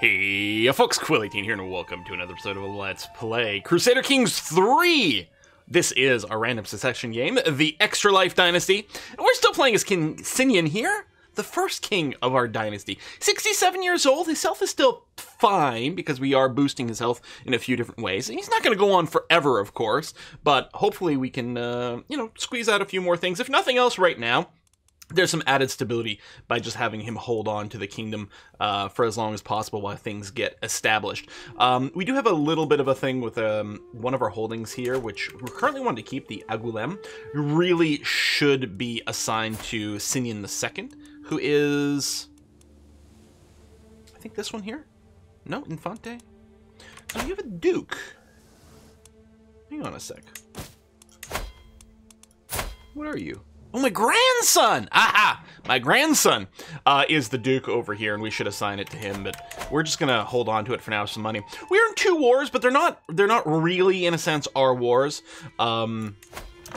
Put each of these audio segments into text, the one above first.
Hey folks, Quill18 here and welcome to another episode of Let's Play Crusader Kings 3! This is our random succession game, the Extra Life Dynasty, and we're still playing as King Sinian here, the first king of our dynasty. 67 years old, his health is still fine because we are boosting his health in a few different ways. He's not going to go on forever, of course, but hopefully we can, squeeze out a few more things. If nothing else right now, there's some added stability by just having him hold on to the kingdom for as long as possible while things get established. We do have a little bit of a thing with one of our holdings here, which we're currently wanting to keep, the Agulem. Really should be assigned to Sinian II, who is, I think this one here? No, Infante. So we have a duke. Hang on a sec. What are you? Oh, my grandson! Aha! My grandson is the Duke over here, and we should assign it to him, but we're just gonna hold on to it for now for some money. We're in two wars, but they're not really, in a sense, our wars.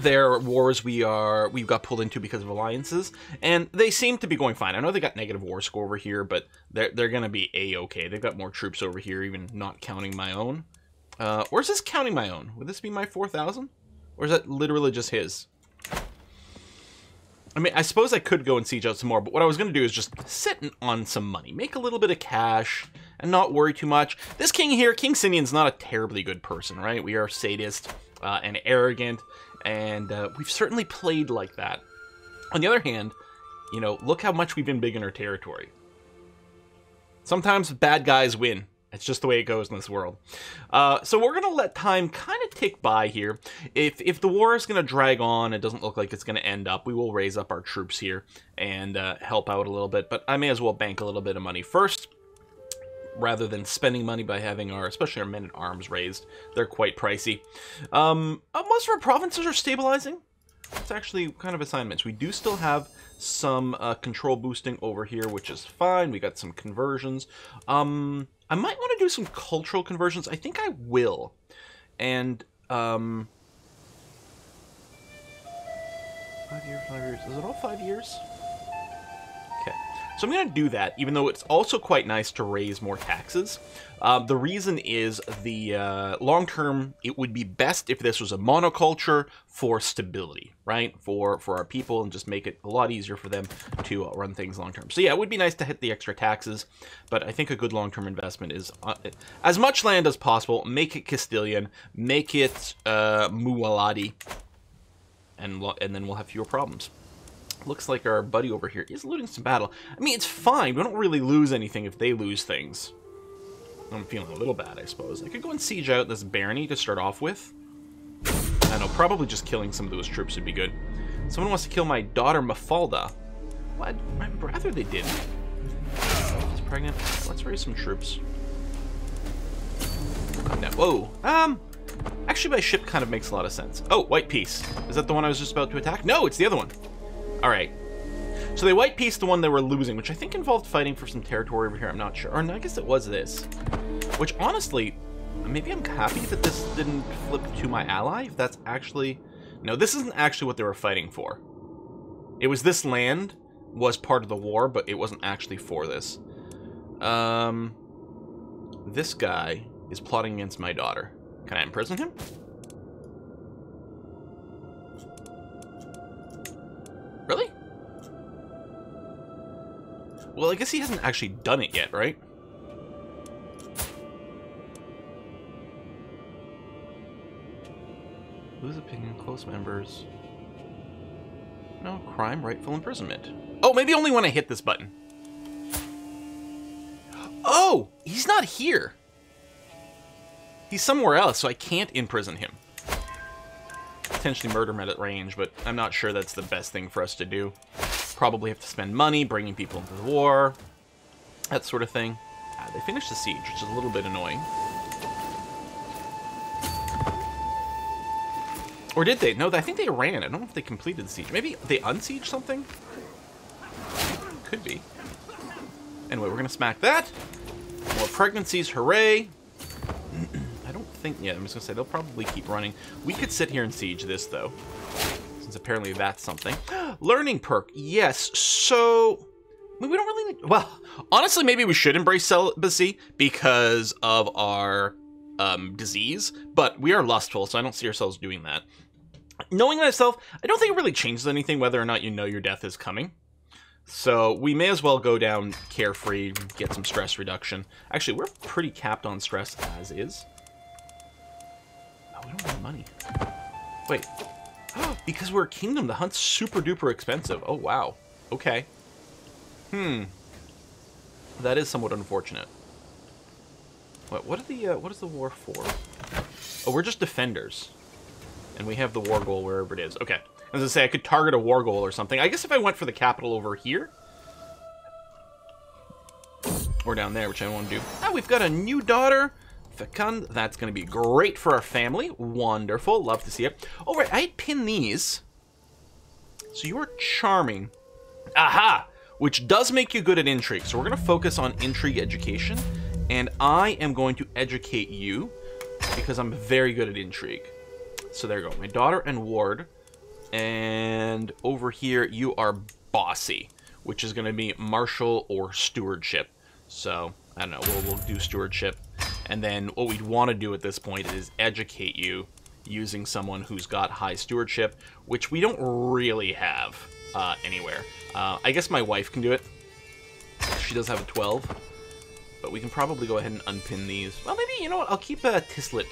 They're wars we've got pulled into because of alliances, and they seem to be going fine. I know they got negative war score over here, but they're gonna be A-okay. They've got more troops over here, even not counting my own. Or is this counting my own? Would this be my 4,000? Or is that literally just his? I mean, I suppose I could go and siege out some more, but what I was going to do is just sit on some money, make a little bit of cash, and not worry too much. This king here, King Sinian's not a terribly good person, right? We are sadist and arrogant, and we've certainly played like that. On the other hand, you know, look how much we've been big in our territory. Sometimes bad guys win. It's just the way it goes in this world. So we're going to let time kind of tick by here. If the war is going to drag on, it doesn't look like it's going to end up. We will raise up our troops here and help out a little bit. But I may as well bank a little bit of money first, rather than spending money by having especially our men-at-arms raised. They're quite pricey. Most of our provinces are stabilizing. It's actually kind of assignments. We do still have some control boosting over here, which is fine. We got some conversions. I might want to do some cultural conversions. I think I will. And, 5 years. Is it all 5 years? Okay. So I'm going to do that, even though it's also quite nice to raise more taxes. The reason is the long term, it would be best if this was a monoculture for stability, right? For our people, and just make it a lot easier for them to run things long term. So yeah, it would be nice to hit the extra taxes, but I think a good long term investment is as much land as possible. Make it Castilian, make it Muwaladi, and then we'll have fewer problems. Looks like our buddy over here is looting some battle. I mean, it's fine. We don't really lose anything if they lose things. I'm feeling a little bad, I suppose. I could go and siege out this barony to start off with. I know, probably just killing some of those troops would be good. Someone wants to kill my daughter, Mafalda. What? I'd rather they didn't. She's pregnant. Let's raise some troops. Whoa. Actually, my ship kind of makes a lot of sense. Oh, white piece. Is that the one I was just about to attack? No, it's the other one. All right. So they white pieced the one they were losing, which I think involved fighting for some territory over here. I'm not sure. Or no, I guess it was this. Which, honestly, maybe I'm happy that this didn't flip to my ally. If that's actually... No, this isn't actually what they were fighting for. It was this land was part of the war, but it wasn't actually for this. This guy is plotting against my daughter. Can I imprison him? Really? Well, I guess he hasn't actually done it yet, right? Lose opinion, close members. No, crime, rightful imprisonment. Oh, maybe only when I hit this button. Oh, he's not here. He's somewhere else, so I can't imprison him. Potentially murder him at range, but I'm not sure that's the best thing for us to do. Probably have to spend money bringing people into the war, that sort of thing. They finished the siege, which is a little bit annoying. Or did they? No, I think they ran. I don't know if they completed the siege. Maybe they unsieged something? Could be. Anyway, we're going to smack that. More pregnancies, hooray. I don't think... Yeah, I'm just going to say they'll probably keep running. We could sit here and siege this, though. Apparently that's something. Learning perk, yes. So I mean, we don't really need... Well, honestly, maybe we should embrace celibacy because of our disease, but we are lustful, so I don't see ourselves doing that. Knowing thyself, I don't think it really changes anything whether or not you know your death is coming. So we may as well go down carefree, get some stress reduction. Actually, we're pretty capped on stress as is. Oh, we don't have money. Wait. Because we're a kingdom, the hunt's super duper expensive. Oh, wow. Okay. Hmm. That is somewhat unfortunate. What is the war for? Oh, we're just defenders. And we have the war goal wherever it is. Okay. I was gonna say, I could target a war goal or something. I guess if I went for the capital over here. Or down there, which I don't want to do. Ah, we've got a new daughter. Fecund. That's gonna be great for our family. Wonderful. Love to see it. All right, I pin these. So you are charming. Aha! Which does make you good at intrigue. So we're going to focus on intrigue education, and I am going to educate you because I'm very good at intrigue. So there you go. My daughter and ward, and over here you are bossy, which is going to be martial or stewardship. So I don't know. We'll do stewardship, and then what we'd want to do at this point is educate you using someone who's got high stewardship, which we don't really have anywhere. I guess my wife can do it. She does have a 12. But we can probably go ahead and unpin these. Well, maybe, you know what? I'll keep Tislet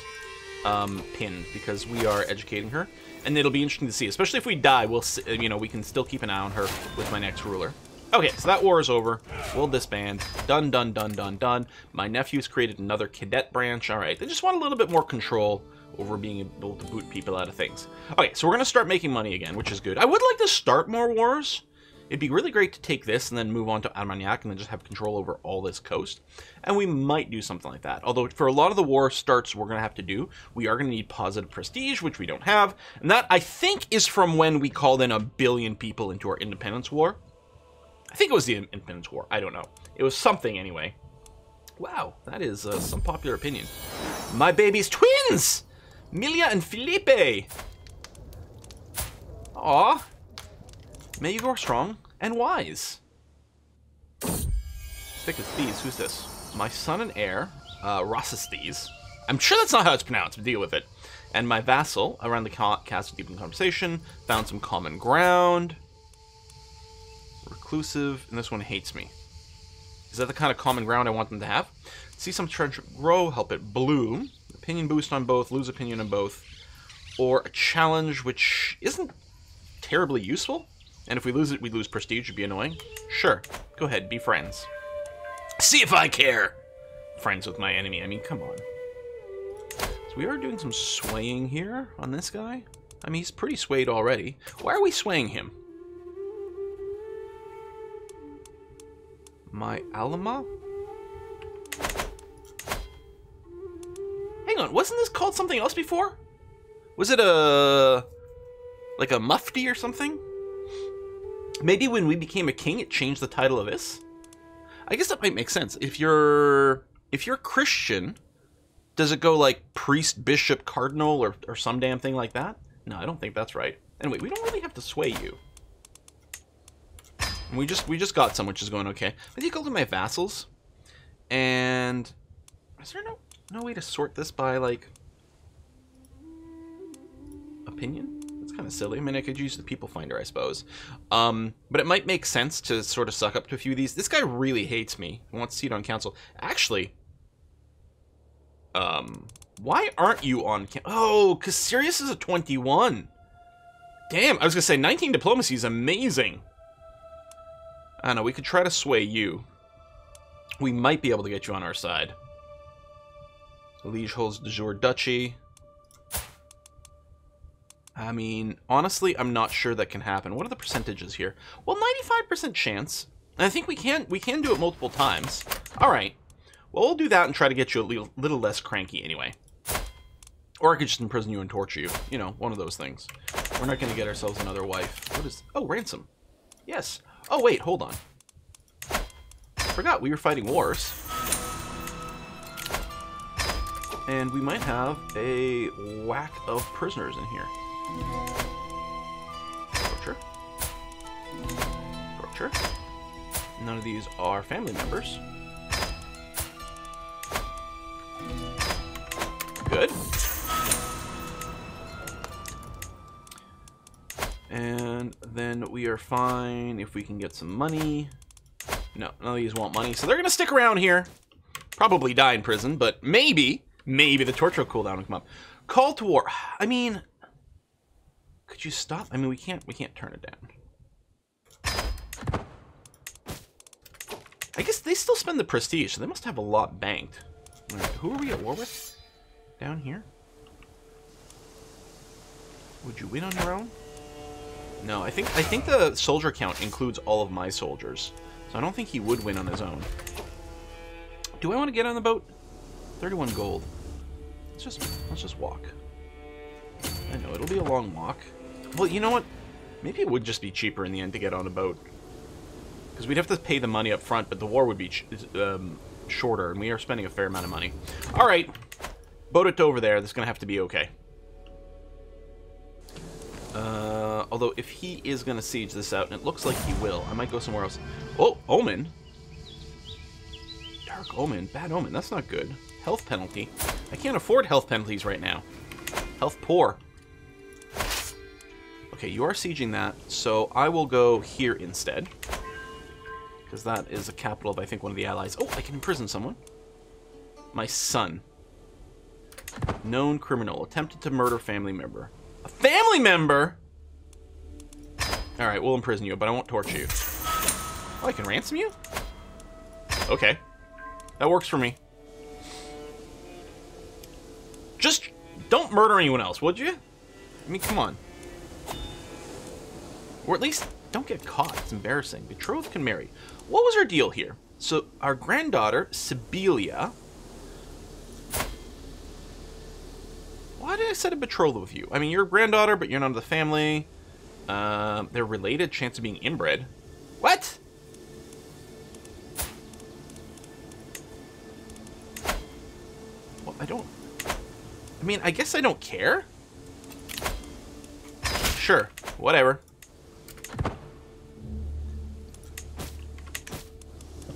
pinned because we are educating her. And it'll be interesting to see. Especially if we die, we'll see, you know, we can still keep an eye on her with my next ruler. Okay, so that war is over. We'll disband. Done, done, done, done, done. My nephew's created another cadet branch. All right, they just want a little bit more control over being able to boot people out of things. Okay, so we're going to start making money again, which is good. I would like to start more wars. It'd be really great to take this and then move on to Armagnac and then just have control over all this coast. And we might do something like that. Although for a lot of the war starts we're going to have to do, we are going to need positive prestige, which we don't have. And that, I think, is from when we called in 1 billion people into our independence war. I think it was the independence war. I don't know. It was something anyway. Wow, that is some popular opinion. My baby's twins! Milia and Felipe! Aww. May you grow strong and wise. Thick as thieves. Who's this? My son and heir, Rossisthieves. I'm sure that's not how it's pronounced, but deal with it. And my vassal, around the castle deep in conversation, found some common ground. Reclusive, and this one hates me. Is that the kind of common ground I want them to have? See some treasure grow, help it bloom. Opinion boost on both, lose opinion on both. Or a challenge, which isn't terribly useful. And if we lose it, we lose prestige. It'd be annoying. Sure. Go ahead. Be friends. See if I care. Friends with my enemy. I mean, come on. So we are doing some swaying here on this guy. I mean, he's pretty swayed already. Why are we swaying him? My Alamah? Hang on. Wasn't this called something else before? Was it a... like a mufti or something? Maybe when we became a king, it changed the title of this. I guess that might make sense. If you're Christian, does it go like priest, bishop, cardinal, or some damn thing like that? No, I don't think that's right. Anyway, we don't really have to sway you. And we just got some, which is going okay. I think I'll do my vassals. And is there no way to sort this by like opinion? Kind of silly. I mean, I could use the people finder, I suppose. But it might make sense to sort of suck up to a few of these. This guy really hates me. He wants to see it on council. Actually, why aren't you on council? Oh, because Sirius is a 21. Damn, I was going to say 19 diplomacy is amazing. I don't know. We could try to sway you. We might be able to get you on our side. Liege holds de jure duchy. I mean, honestly, I'm not sure that can happen. What are the percentages here? Well, 95% chance. And I think we can do it multiple times. All right. Well, we'll do that and try to get you a little less cranky anyway. Or I could just imprison you and torture you. You know, one of those things. We're not going to get ourselves another wife. What is... Oh, ransom. Yes. Oh, wait, hold on. I forgot we were fighting wars. And we might have a whack of prisoners in here. Torture. Torture. None of these are family members. Good. And then we are fine if we can get some money. No, none of these want money, so they're going to stick around here. Probably die in prison, but maybe the torture cooldown will come up. Call to war. I mean, could you stop? I mean, we can't turn it down. I guess they still spend the prestige, so they must have a lot banked. All right, who are we at war with? Down here? Would you win on your own? No, I think the soldier count includes all of my soldiers, so I don't think he would win on his own. Do I want to get on the boat? 31 gold. Let's just walk. I know it'll be a long walk. Well, you know what? Maybe it would just be cheaper in the end to get on a boat, because we'd have to pay the money up front, but the war would be shorter, and we are spending a fair amount of money. All right. Boat it over there. That's going to have to be okay. Although, if he is going to siege this out, and it looks like he will, I might go somewhere else. Oh, Omen. Dark Omen. Bad Omen. That's not good. Health penalty. I can't afford health penalties right now. Health poor. Okay, you are sieging that, so I will go here instead. Because that is a capital of, I think, one of the allies. Oh, I can imprison someone. My son. Known criminal. Attempted to murder family member. A family member?! Alright, we'll imprison you, but I won't torture you. Oh, I can ransom you? Okay. That works for me. Just don't murder anyone else, would you? I mean, come on. Or at least don't get caught. It's embarrassing. Betrothed can marry. What was our deal here? So, our granddaughter, Sebelia... Why did I set a betrothal with you? I mean, you're a granddaughter, but you're not of the family. They're related, chance of being inbred. What? Well, I don't... I mean, I guess I don't care. Sure, whatever.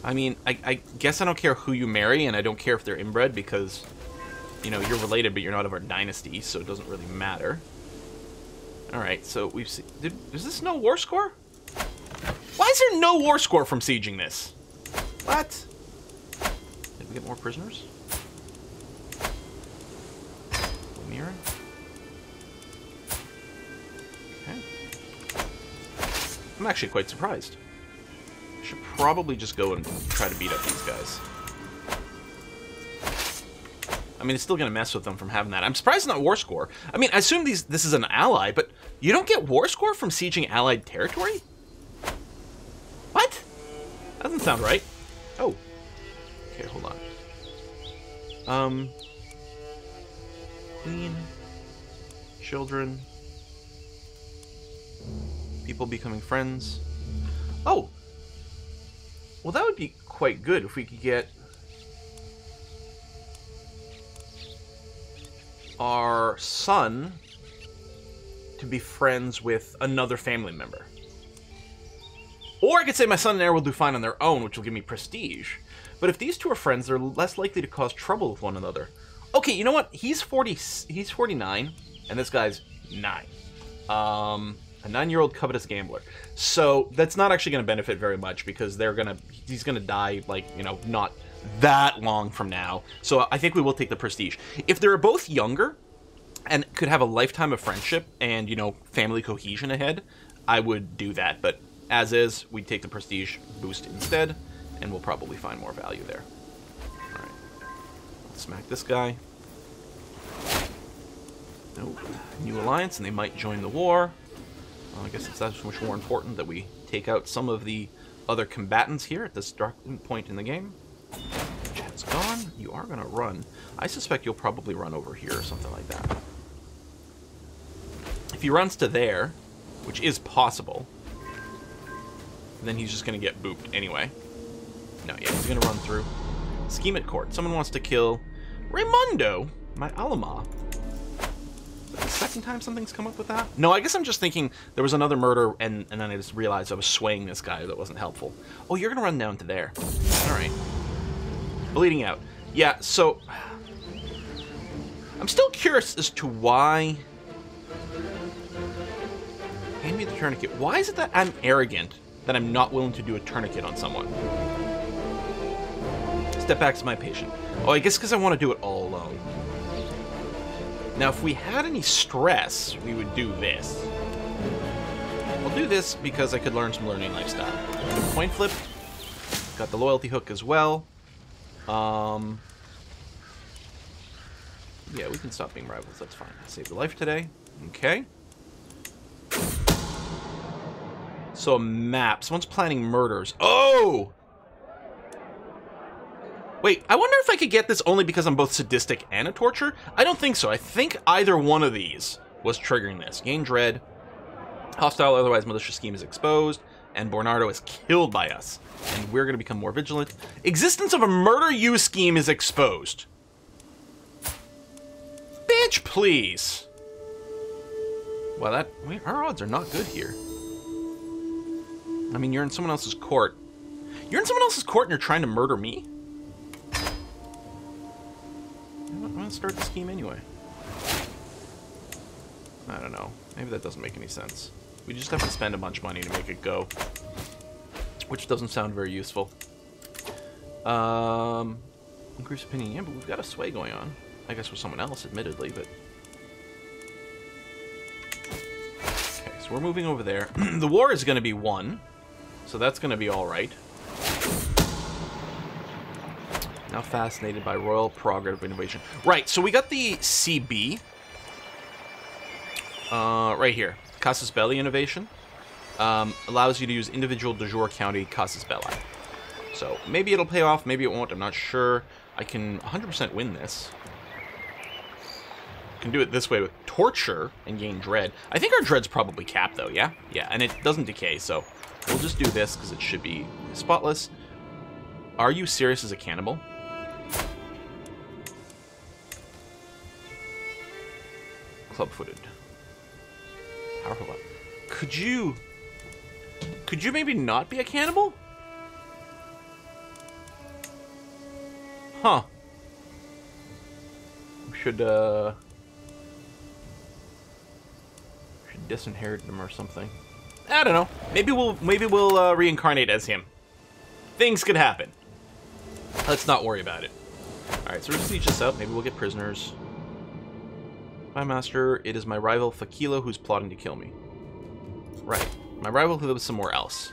I mean, I guess I don't care who you marry, and I don't care if they're inbred, because... You know, you're related, but you're not of our dynasty, so it doesn't really matter. Alright, so we've seen... Is this no war score? Why is there no war score from sieging this? What? Did we get more prisoners? Lemira? Okay. I'm actually quite surprised. I should probably just go and try to beat up these guys. I mean, it's still going to mess with them from having that. I'm surprised it's not war score. I mean, I assume this is an ally, but you don't get war score from sieging allied territory? What? That doesn't sound right. Oh. Okay, hold on. Queen. Children. People becoming friends. Oh. Well, that would be quite good if we could get... our son to be friends with another family member. Or I could say my son and heir will do fine on their own, which will give me prestige. But if these two are friends, they're less likely to cause trouble with one another. Okay, you know what? He's 49, and this guy's 9. A 9-year-old covetous gambler. So that's not actually going to benefit very much, because he's going to die, like, you know, not that long from now. So I think we will take the prestige. If they're both younger and could have a lifetime of friendship and, you know, family cohesion ahead, I would do that. But as is, we'd take the prestige boost instead, and we'll probably find more value there. All right. Let's smack this guy. Nope. New alliance, and they might join the war. Well, I guess it's that much more important that we take out some of the other combatants here at this dark point in the game. Chat's gone. You are going to run. I suspect you'll probably run over here or something like that. If he runs to there, which is possible, then he's just going to get booped anyway. No, yeah, he's going to run through. Scheme at court. Someone wants to kill Raimondo, my Alamah. Is that the second time something's come up with that? No, I guess I'm just thinking there was another murder, and then I just realized I was swaying this guy that wasn't helpful. Oh, you're gonna run down to there. All right. Bleeding out. Yeah, so... I'm still curious as to why... Hand me the tourniquet. Why is it that I'm arrogant that I'm not willing to do a tourniquet on someone? Step back to my patient. Oh, I guess because I want to do it all alone. Now, if we had any stress, we would do this. I'll do this because I could learn some learning lifestyle. Coin flip. Got the loyalty hook as well. Yeah, we can stop being rivals. That's fine. Save the life today. Okay. So a map. Someone's planning murders. Oh! Wait, I wonder if I could get this only because I'm both sadistic and a torturer? I don't think so. I think either one of these was triggering this. Gain dread, hostile, otherwise malicious scheme is exposed, and Bernardo is killed by us. And we're going to become more vigilant. Existence of a murder you scheme is exposed. Bitch, please. Well, that... I mean, our odds are not good here. I mean, you're in someone else's court. You're in someone else's court and you're trying to murder me? I'm gonna start the scheme anyway. I don't know. Maybe that doesn't make any sense. We just have to spend a bunch of money to make it go. Which doesn't sound very useful. Increased opinion. Yeah, but we've got a sway going on. I guess with someone else, admittedly, but... Okay, so we're moving over there. The war is gonna be won. So that's gonna be alright. Now fascinated by royal prerogative of innovation. Right, so we got the CB. Right here. Casas Belli innovation. Allows you to use individual de jure county Casas Belli. So maybe it'll pay off, maybe it won't, I'm not sure. I can 100% win this. Can do it this way with torture and gain dread. I think our dread's probably capped though, yeah? Yeah, and it doesn't decay, so we'll just do this because it should be spotless. Are you serious as a cannibal? Club-footed. Powerful weapon. Could you maybe not be a cannibal? Huh. We should disinherit him or something. I don't know. Maybe we'll reincarnate as him. Things could happen. Let's not worry about it. All right, so we're gonna siege this up. Maybe we'll get prisoners. My master, it is my rival Fakila who's plotting to kill me. Right. My rival who lives somewhere else.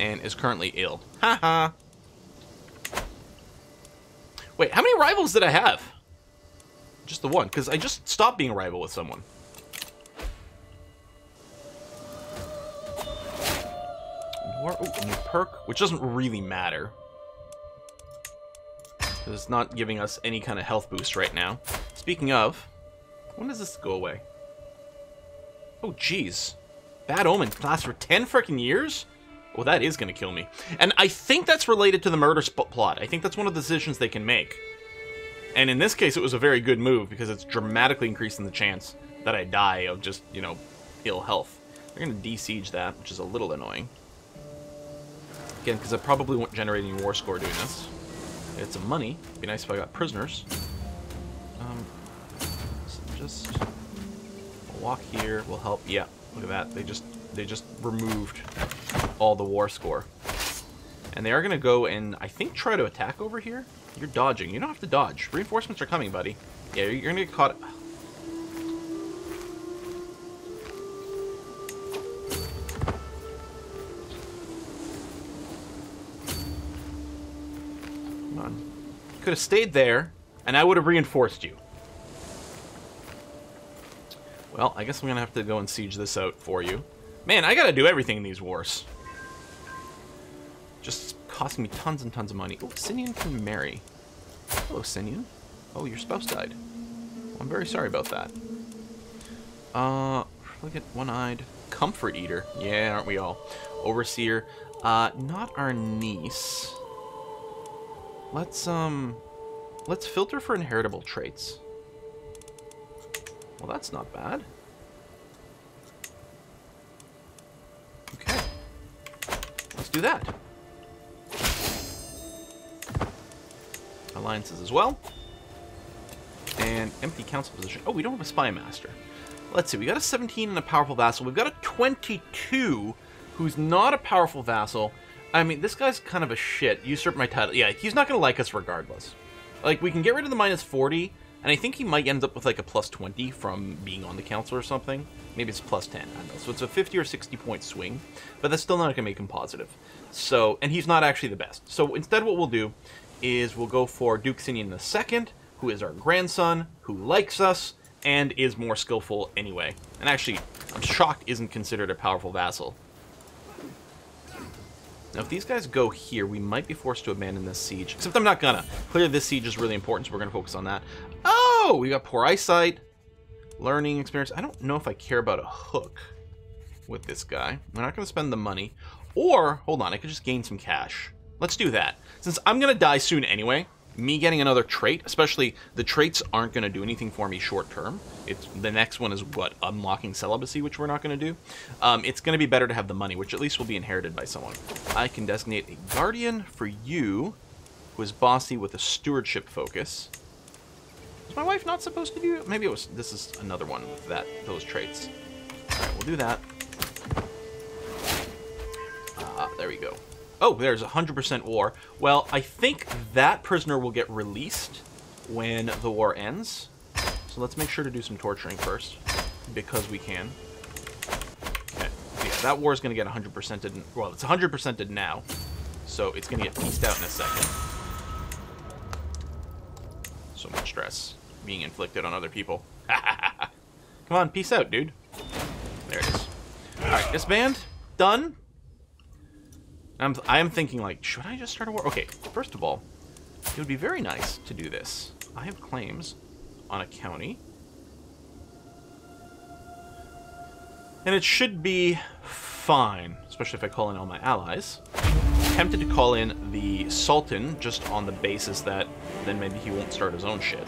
And is currently ill. Haha. Wait, how many rivals did I have? Just the one, because I just stopped being a rival with someone. Ooh, a new perk, which doesn't really matter. Because it's not giving us any kind of health boost right now. Speaking of, when does this go away? Oh, jeez. Bad Omen lasts for 10 freaking years? Well, that is going to kill me. And I think that's related to the murder plot. I think that's one of the decisions they can make. And in this case, it was a very good move because it's dramatically increasing the chance that I die of just, you know, ill health. They're going to de-siege that, which is a little annoying. Again, because I probably won't generate any war score doing this. It's some money. It'd be nice if I got prisoners. So just we'll walk here. We'll help. Yeah, look at that. They just removed all the war score, and they are gonna go and I think try to attack over here. You're dodging. You don't have to dodge. Reinforcements are coming, buddy. Yeah, you're gonna get caught. Could have stayed there, and I would have reinforced you. Well, I guess I'm gonna have to go and siege this out for you. Man, I gotta do everything in these wars. Just costing me tons and tons of money. Oh, Sinian can marry. Hello, Sinian. Oh, your spouse died. I'm very sorry about that. Look at one-eyed comfort eater. Yeah, aren't we all? Overseer. Not our niece. Let's filter for inheritable traits. Well, that's not bad. Okay. Let's do that. Alliances as well. And empty council position. Oh, we don't have a spy master. Let's see, we got a 17 and a powerful vassal. We've got a 22 who's not a powerful vassal. I mean, this guy's kind of a shit. Usurp my title. Yeah, he's not going to like us regardless. Like, we can get rid of the minus 40, and I think he might end up with, like, a plus 20 from being on the council or something. Maybe it's plus 10, I don't know. So it's a 50 or 60-point swing, but that's still not going to make him positive. So, and he's not actually the best. So instead what we'll do is we'll go for Duke Sinian II, who is our grandson, who likes us, and is more skillful anyway. And actually, I'm shocked isn't considered a powerful vassal. Now, if these guys go here, we might be forced to abandon this siege. Except I'm not gonna. Clearly, this siege is really important, so we're gonna focus on that. Oh, we got poor eyesight, learning experience. I don't know if I care about a hook with this guy. We're not gonna spend the money. Or, hold on, I could just gain some cash. Let's do that. Since I'm gonna die soon anyway, me getting another trait, especially the traits aren't gonna do anything for me short term. It's the next one is what? Unlocking celibacy, which we're not gonna do. It's gonna be better to have the money, which at least will be inherited by someone. I can designate a guardian for you, who is bossy with a stewardship focus. Is my wife not supposed to do it? Maybe it was, this is another one with that, those traits. All right, we'll do that. There we go. Oh, there's 100% war. Well, I think that prisoner will get released when the war ends. So let's make sure to do some torturing first, because we can. Okay, so yeah, that war is going to get 100%ed. Well, it's 100%ed now, so it's going to get pieced out in a second. So much stress being inflicted on other people. Come on, peace out, dude. There it is. All right, disband. Done. I am thinking, like, should I just start a war? Okay, first of all, it would be very nice to do this. I have claims on a county. And it should be fine, especially if I call in all my allies. Tempted to call in the Sultan just on the basis that then maybe he won't start his own shit.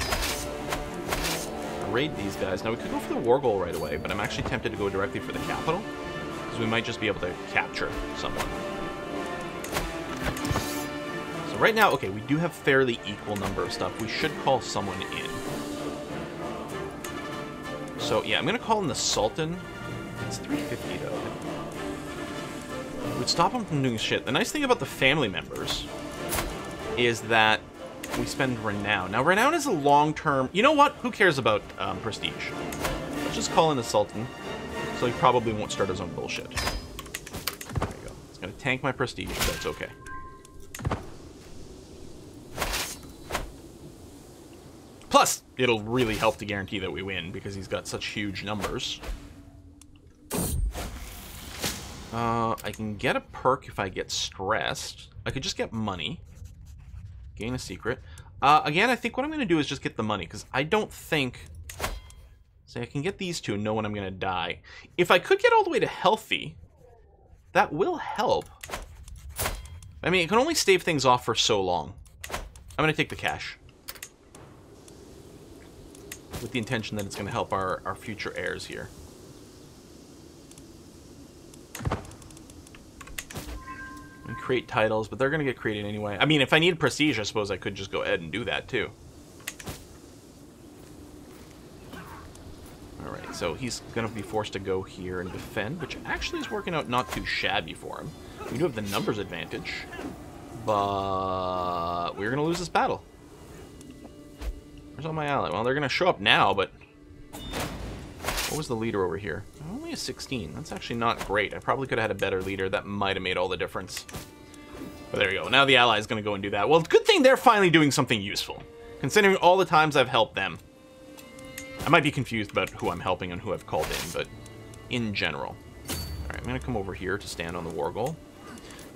Raid these guys. Now, we could go for the war goal right away, but I'm actually tempted to go directly for the capital, because we might just be able to capture someone. So right now, okay, we do have fairly equal number of stuff. We should call someone in. So yeah, I'm gonna call in the Sultan. It's 350 though. It would stop him from doing shit. The nice thing about the family members is that we spend renown. Now renown is a long-term. You know what? Who cares about prestige? Let's just call in the Sultan, so he probably won't start his own bullshit. There we go. It's gonna tank my prestige, but that's okay. Plus, it'll really help to guarantee that we win, because he's got such huge numbers. I can get a perk if I get stressed. I could just get money. Gain a secret. Again, I think what I'm going to do is just get the money, because I don't think... Say, I can get these two and know when I'm going to die. If I could get all the way to healthy, that will help. I mean, it can only stave things off for so long. I'm going to take the cash, with the intention that it's going to help our future heirs here. And create titles, but they're going to get created anyway. I mean, if I need prestige, I suppose I could just go ahead and do that too. Alright, so he's going to be forced to go here and defend, which actually is working out not too shabby for him. We do have the numbers advantage, but we're going to lose this battle. Where's all my ally? Well, they're going to show up now, but... What was the leader over here? Only a 16. That's actually not great. I probably could have had a better leader. That might have made all the difference. But there you go. Now the ally is going to go and do that. Well, good thing they're finally doing something useful, considering all the times I've helped them. I might be confused about who I'm helping and who I've called in, but in general. All right, I'm going to come over here to stand on the war goal.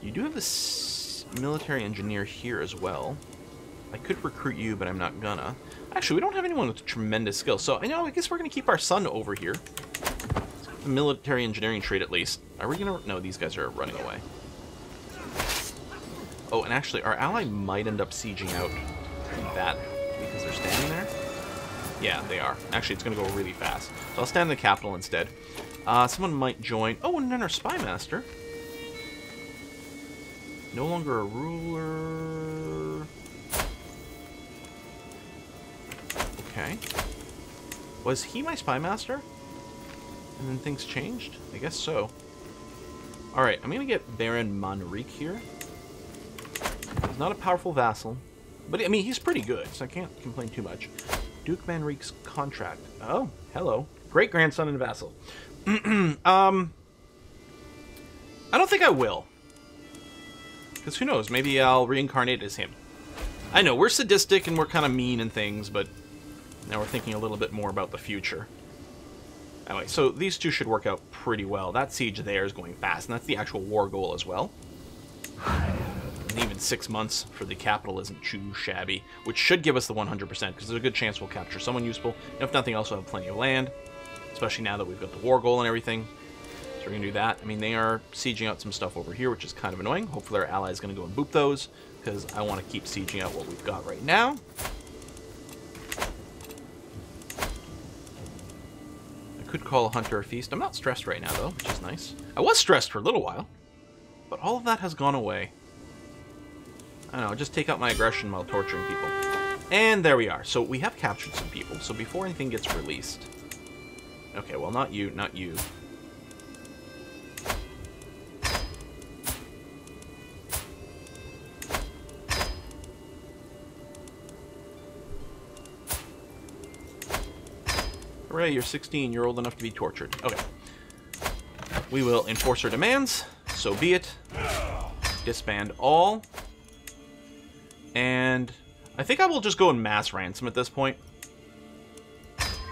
You do have this military engineer here as well. I could recruit you, but I'm not gonna. Actually, we don't have anyone with tremendous skill, so I know, I guess we're gonna keep our son over here. Let's get the military engineering trait at least. Are we gonna? No, these guys are running away. Oh, and actually, our ally might end up sieging out that because they're standing there. Yeah, they are. Actually, it's going to go really fast. So I'll stand in the capital instead. Someone might join. Oh, and then our spymaster. No longer a ruler. Okay. Was he my spymaster? And then things changed? I guess so. Alright, I'm going to get Baron Manrique here. He's not a powerful vassal. But, I mean, he's pretty good, so I can't complain too much. Duke Manrique's contract. Oh, hello. Great-grandson and vassal. I don't think I will. Because who knows, maybe I'll reincarnate as him. I know, we're sadistic and we're kind of mean and things, but now we're thinking a little bit more about the future. Anyway, so these two should work out pretty well. That siege there is going fast, and that's the actual war goal as well. And even 6 months for the capital isn't too shabby, which should give us the 100%, because there's a good chance we'll capture someone useful. And if nothing else, we'll have plenty of land, especially now that we've got the war goal and everything. So we're going to do that. I mean, they are sieging out some stuff over here, which is kind of annoying. Hopefully our ally is going to go and boop those, because I want to keep sieging out what we've got right now. Could call a hunt or a feast. I'm not stressed right now, though, which is nice. I was stressed for a little while, but all of that has gone away. I don't know, just take out my aggression while torturing people. And there we are. So we have captured some people, so before anything gets released... Okay, well, not you, not you. Hooray, you're 16, you're old enough to be tortured. Okay. We will enforce our demands, so be it. Disband all. And I think I will just go and mass ransom at this point.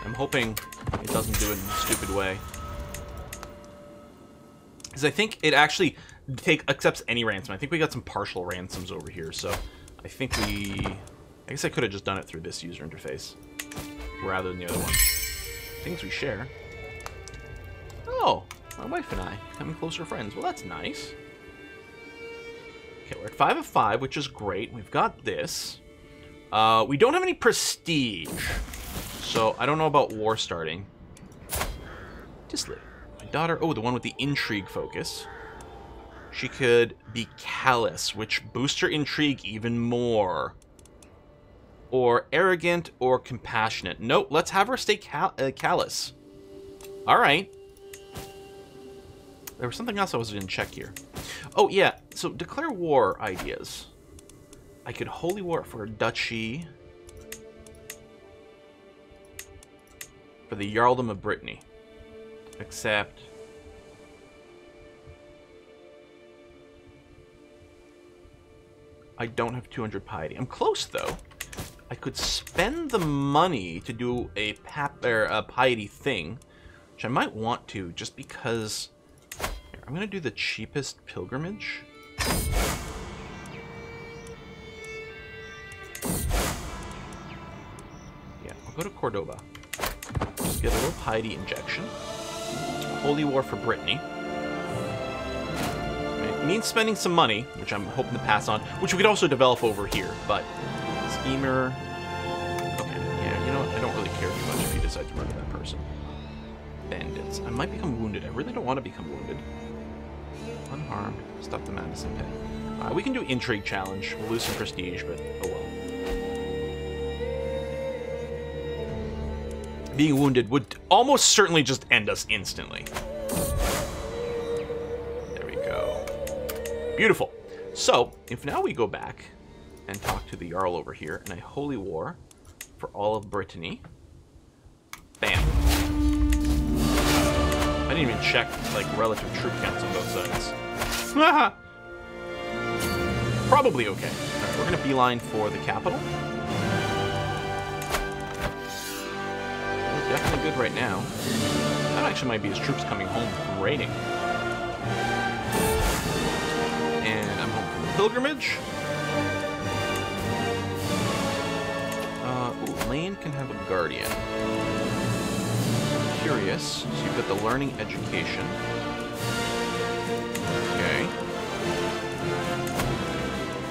I'm hoping it doesn't do it in a stupid way. Because I think it actually accepts any ransom. I think we got some partial ransoms over here, so I think I guess I could have just done it through this user interface rather than the other one. Things we share. Oh, my wife and I becoming closer friends. Well, that's nice. Okay, we're at 5 of 5, which is great. We've got this. We don't have any prestige, so I don't know about war starting. Tislet, my daughter. Oh, the one with the intrigue focus. She could be callous, which boosts her intrigue even more. Or arrogant, or compassionate. Nope, let's have her stay callous. Alright. There was something else I was going to check here. Oh, yeah, so declare war ideas. I could holy war for a duchy. For the Jarldom of Brittany. Except... I don't have 200 piety. I'm close, though. I could spend the money to do a piety thing, which I might want to, just because... Here, I'm going to do the cheapest pilgrimage. Yeah, I'll go to Cordoba. Just get a little piety injection. Holy war for Brittany. It means spending some money, which I'm hoping to pass on, which we could also develop over here, but... Schemer. Okay, yeah, you know what? I don't really care too much if you decide to murder that person. Bandits. I might become wounded. I really don't want to become wounded. Unharmed. Stop the madness and pay. We can do intrigue challenge. We'll lose some prestige, but oh well. Being wounded would almost certainly just end us instantly. There we go. Beautiful. So, if now we go back... and talk to the Jarl over here, and a holy war for all of Brittany. Bam. I didn't even check, like, relative troop counts on both sides. Probably okay. All right, we're going to beeline for the capital. We're definitely good right now. That actually might be his troops coming home from raiding. And I'm home from the pilgrimage. Lane can have a guardian. Curious. So you've got the learning education. Okay.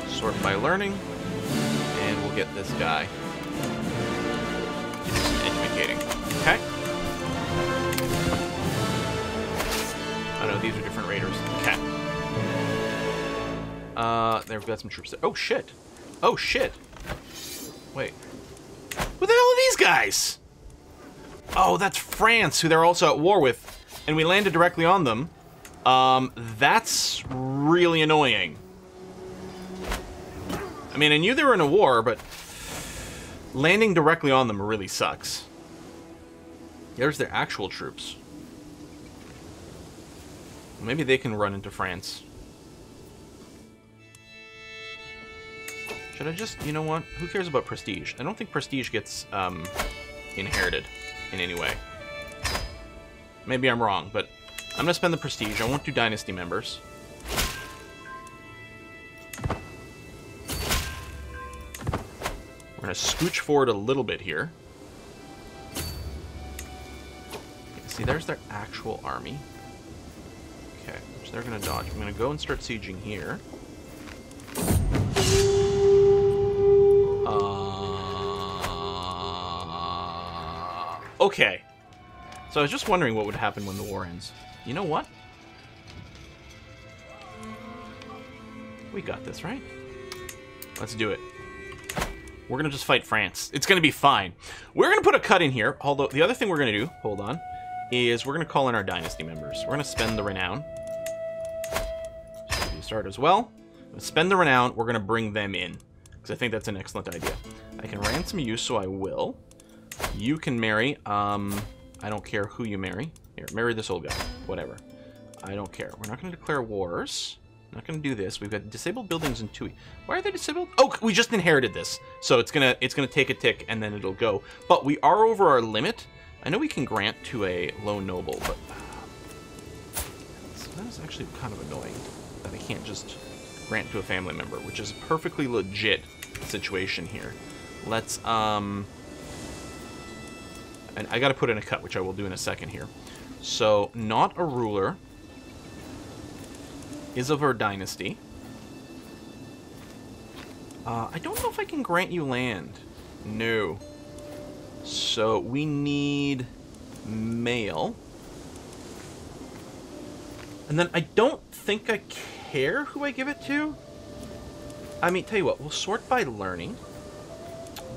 Sort by learning. And we'll get this guy. It's an investigating. Okay. Oh no, these are different raiders. Okay. They've got some troops there. Oh shit. Oh shit. Wait. Who the hell are these guys? Oh, that's France, who they're also at war with. And we landed directly on them. That's really annoying. I mean, I knew they were in a war, but landing directly on them really sucks. There's their actual troops. Maybe they can run into France. Should I just, you know what? Who cares about prestige? I don't think prestige gets inherited in any way. Maybe I'm wrong, but I'm gonna spend the prestige. I won't do dynasty members. We're gonna scooch forward a little bit here. See, there's their actual army. Okay, so they're gonna dodge. I'm gonna go and start sieging here. Okay. So I was just wondering what would happen when the war ends. You know what? We got this, right? Let's do it. We're going to just fight France. It's going to be fine. We're going to put a cut in here. Although, the other thing we're going to do, hold on, is we're going to call in our dynasty members. We're going to spend the renown. So we start as well. Spend the renown. We're going to bring them in. Because I think that's an excellent idea. I can ransom you, so I will. You can marry. I don't care who you marry. Here, marry this old guy. Whatever. I don't care. We're not going to declare wars. Not gonna do this. We've got disabled buildings in Tui. Why are they disabled? Oh, we just inherited this, so it's gonna take a tick and then it'll go. But we are over our limit. I know we can grant to a low noble, but so that is actually kind of annoying that I can't just grant to a family member, which is a perfectly legit situation here. Let's and I gotta put in a cut, which I will do in a second here. So not a ruler is of our dynasty. I don't know if I can grant you land. No. So we need male. And then I don't think I care who I give it to. I mean, tell you what, we'll sort by learning.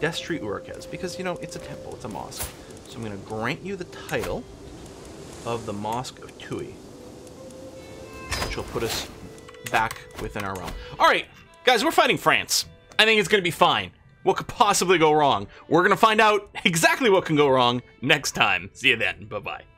Destri Urquez, because, you know, it's a temple, it's a mosque. So I'm gonna grant you the title of the Mosque of Tui, which will put us back within our realm. All right, guys, we're fighting France. I think it's going to be fine. What could possibly go wrong? We're going to find out exactly what can go wrong next time. See you then. Bye-bye.